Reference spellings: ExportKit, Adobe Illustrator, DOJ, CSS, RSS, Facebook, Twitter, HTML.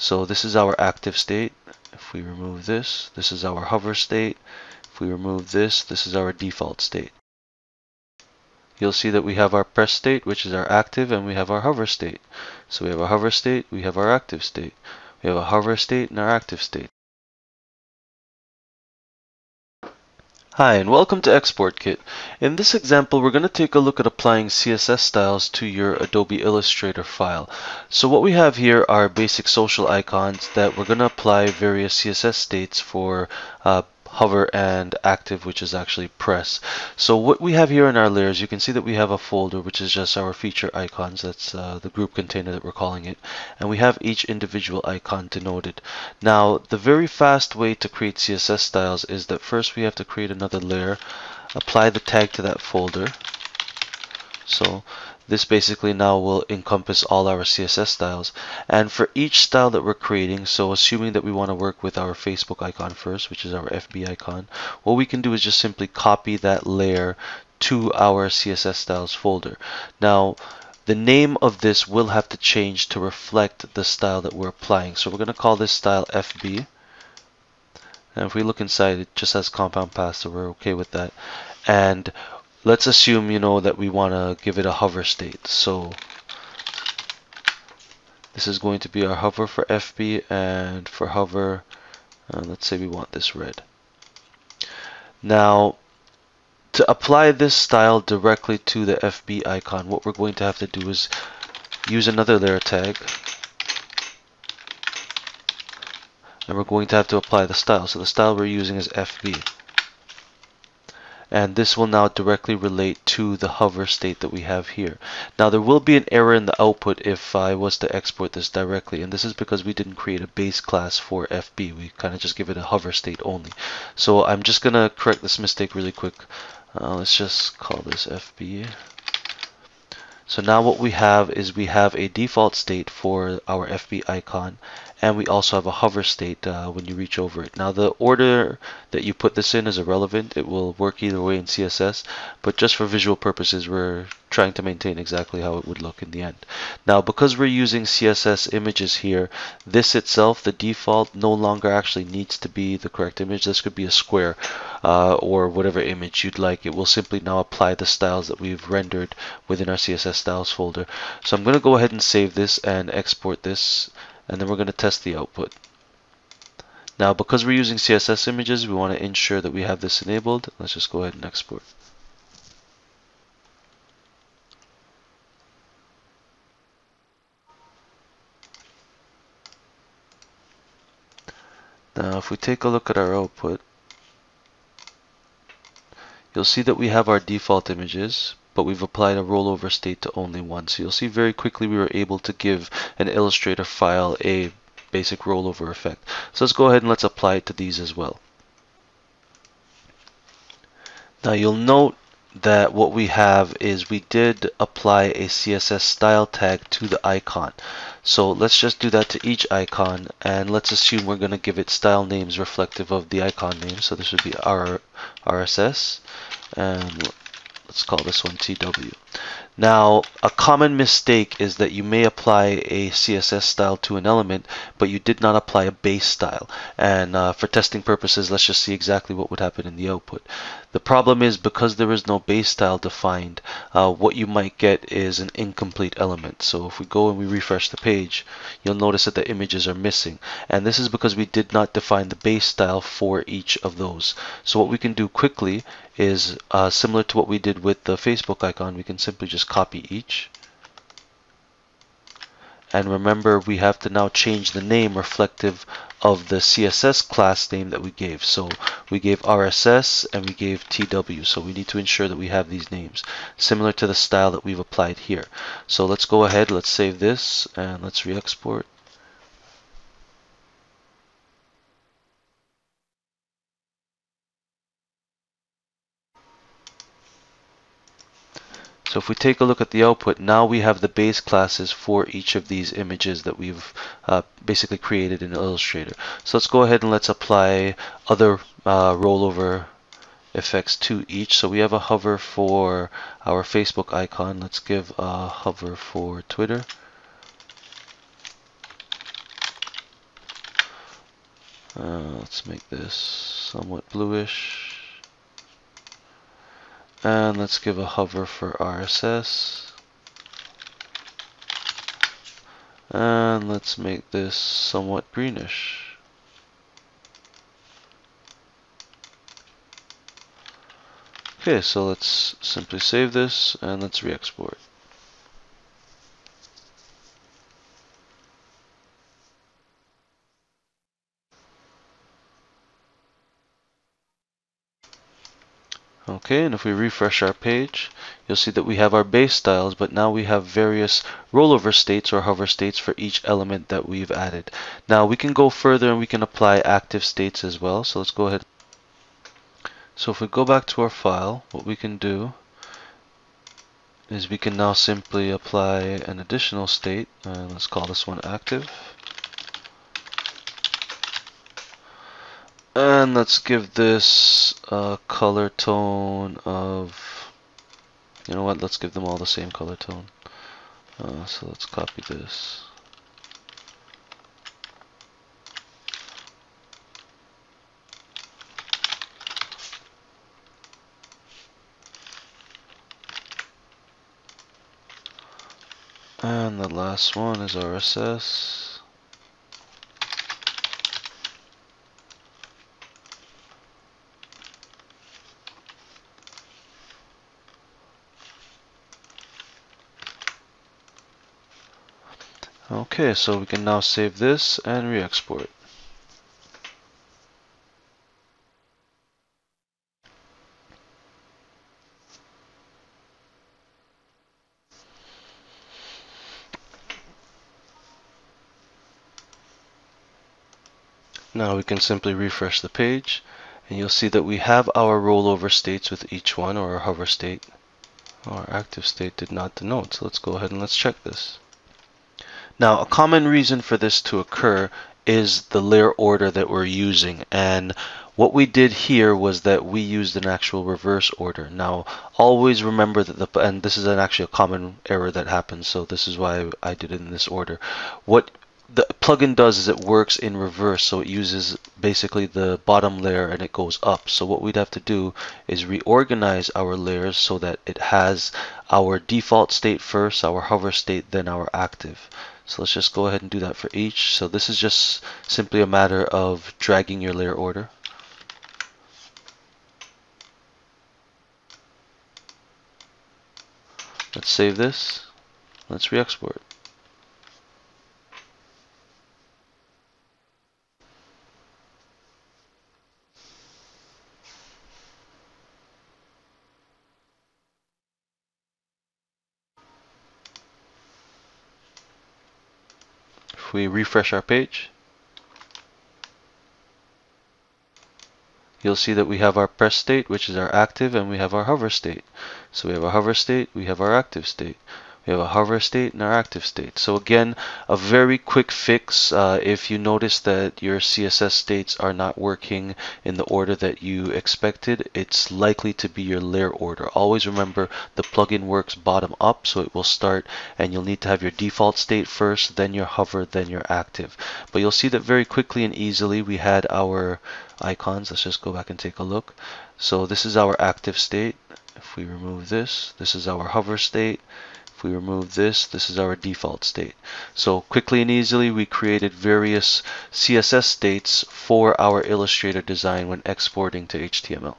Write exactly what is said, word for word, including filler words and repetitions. So this is our active state. If we remove this, this is our hover state. If we remove this, this is our default state. You'll see that we have our press state, which is our active, and we have our hover state. So we have our hover state, we have our active state. We have a hover state and our active state. Hi, and welcome to ExportKit. In this example, we're going to take a look at applying C S S styles to your Adobe Illustrator file. So what we have here are basic social icons that we're going to apply various C S S states for uh, hover and active, which is actually press. So what we have here in our layers, you can see that we have a folder which is just our feature icons. That's uh, the group container that we're calling it, and we have each individual icon denoted. Now, the very fast way to create C S S styles is that first we have to create another layer, apply the tag to that folder. So this basically now will encompass all our C S S styles. And for each style that we're creating, so assuming that we want to work with our Facebook icon first, which is our F B icon, what we can do is just simply copy that layer to our C S S styles folder. Now, the name of this will have to change to reflect the style that we're applying. So we're going to call this style F B. And if we look inside, it just has compound path, so we're okay with that. And let's assume, you know, that we want to give it a hover state. So this is going to be our hover for F B, and for hover, uh, let's say we want this red. Now, to apply this style directly to the F B icon, what we're going to have to do is use another layer tag, and we're going to have to apply the style. So the style we're using is F B. And this will now directly relate to the hover state that we have here. Now, there will be an error in the output if I was to export this directly, and this is because we didn't create a base class for F B. We kind of just give it a hover state only. So I'm just going to correct this mistake really quick. Uh, let's just call this F B. So now what we have is we have a default state for our F B icon, and we also have a hover state uh, when you reach over it. Now, the order that you put this in is irrelevant. It will work either way in C S S, but just for visual purposes, we're trying to maintain exactly how it would look in the end. Now, because we're using C S S images here, this itself, the default, no longer actually needs to be the correct image. This could be a square uh, or whatever image you'd like. It will simply now apply the styles that we've rendered within our C S S styles folder. So I'm going to go ahead and save this and export this, and then we're going to test the output. Now, because we're using C S S images, we want to ensure that we have this enabled. Let's just go ahead and export. Now, if we take a look at our output, you'll see that we have our default images, but we've applied a rollover state to only one. So you'll see very quickly we were able to give an Illustrator file a basic rollover effect. So let's go ahead and let's apply it to these as well. Now, you'll note that what we have is we did apply a C S S style tag to the icon. So let's just do that to each icon, and let's assume we're going to give it style names reflective of the icon name. So this would be our R S S, and let's call this one T W. Now, a common mistake is that you may apply a C S S style to an element, but you did not apply a base style. And uh, for testing purposes, let's just see exactly what would happen in the output. The problem is, because there is no base style defined, uh, what you might get is an incomplete element. So if we go and we refresh the page, you'll notice that the images are missing. And this is because we did not define the base style for each of those. So what we can do quickly is uh, similar to what we did with the Facebook icon. We can simply just copy each, and remember, we have to now change the name reflective of the C S S class name that we gave. So we gave R S S and we gave T W, so we need to ensure that we have these names similar to the style that we've applied here. So let's go ahead, let's save this, and let's re-export. So if we take a look at the output, now we have the base classes for each of these images that we've uh, basically created in Illustrator. So let's go ahead and let's apply other uh, rollover effects to each. So we have a hover for our Facebook icon. Let's give a hover for Twitter. Uh, let's make this somewhat bluish. And let's give a hover for R S S. And let's make this somewhat greenish. Okay, so let's simply save this and let's re-export. Okay, and if we refresh our page, you'll see that we have our base styles, but now we have various rollover states or hover states for each element that we've added. Now we can go further and we can apply active states as well, so let's go ahead. So if we go back to our file, what we can do is we can now simply apply an additional state, and let's call this one active. And let's give this a color tone of, you know what, let's give them all the same color tone. Uh, so let's copy this. And the last one is R S S. Okay, so we can now save this and re-export. Now we can simply refresh the page, and you'll see that we have our rollover states with each one, or our hover state. Our active state did not denote, so let's go ahead and let's check this. Now, a common reason for this to occur is the layer order that we're using, and what we did here was that we used an actual reverse order. Now, always remember that the, and this is an actually a common error that happens, so this is why I did it in this order. What the plugin does is it works in reverse, so it uses basically the bottom layer and it goes up. So what we'd have to do is reorganize our layers so that it has our default state first, our hover state, then our active. So let's just go ahead and do that for each. So this is just simply a matter of dragging your layer order. Let's save this. Let's re-export. If we refresh our page, you'll see that we have our press state, which is our active, and we have our hover state. So we have a hover state, we have our active state. We have a hover state and our active state. So again, a very quick fix uh, if you notice that your C S S states are not working in the order that you expected. It's likely to be your layer order. Always remember the plugin works bottom up, so it will start and you'll need to have your default state first, then your hover, then your active. But you'll see that very quickly and easily we had our icons. Let's just go back and take a look. So this is our active state. If we remove this, this is our hover state. If we remove this, this is our default state. So quickly and easily we created various C S S states for our Illustrator design when exporting to H T M L.